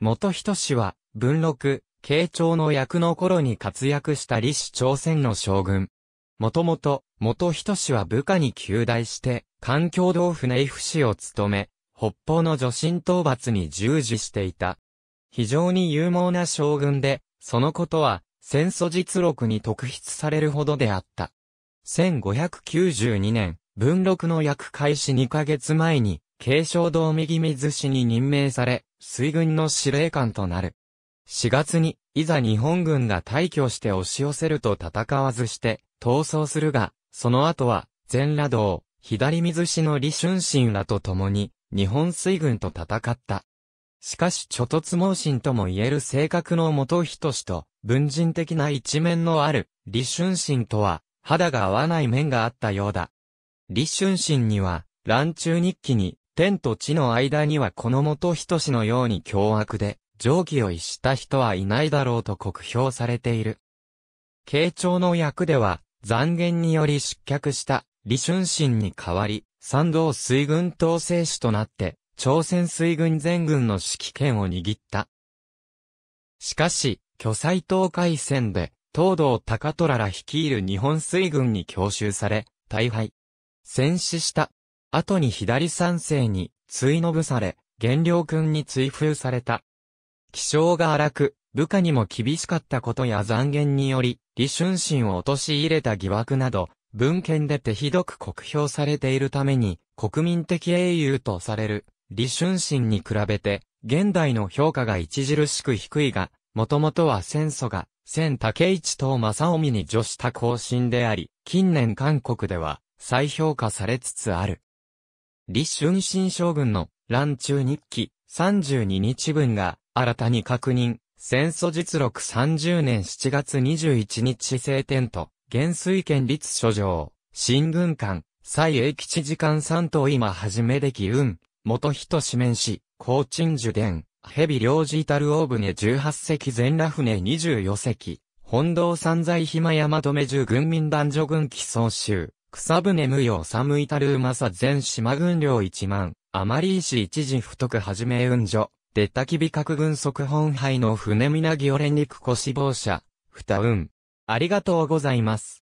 元仁氏は、文禄、慶長の役の頃に活躍した李氏朝鮮の将軍。もともと、元仁氏は部下に及第して、環境道府内府司を務め、北方の女真討伐に従事していた。非常に勇猛な将軍で、そのことは、戦祖実録に特筆されるほどであった。1592年、文禄の役開始2ヶ月前に、慶尚道右水氏に任命され、水軍の司令官となる。4月に、いざ日本軍が大挙して押し寄せると戦わずして、逃走するが、その後は、全羅道、左水氏の李舜臣らと共に、日本水軍と戦った。しかし猪突猛進とも言える性格の元仁氏と、文人的な一面のある、李舜臣とは、肌が合わない面があったようだ。李舜臣には、蘭中日記に、天と地の間にはこの元仁氏のように凶悪で、常軌を逸した人はいないだろうと酷評されている。慶長の役では、残言により失脚した李舜臣に代わり、山東水軍統制使となって、朝鮮水軍全軍の指揮権を握った。しかし、巨済東海戦で、東堂高虎ら率いる日本水軍に強襲され、大敗。戦死した。後に左三世に追信され、元領君に追封された。気性が荒く、部下にも厳しかったことや残言により、李舜臣を陥れた疑惑など、文献で手ひどく酷評されているために、国民的英雄とされる、李舜臣に比べて、現代の評価が著しく低いが、もともとは戦祖が、千武一と正臣に叙した後進であり、近年韓国では、再評価されつつある。李舜臣将軍の、蘭中日記、32日分が、新たに確認。戦祖実録30年7月21日正典と、元帥権立書状、新軍官、蔡英吉次官三等今はじめでき運、元人四面師、高鎮樹伝、蛇領事至る大船18隻全羅船24隻、本堂三在暇山留住軍民男女軍機総集、草船無用寒至る馬佐全島軍領1万、余り石一時不徳はじめ運女。出たきび各軍即本杯の船みなぎおれ肉腰棒車、ふたうん。ありがとうございます。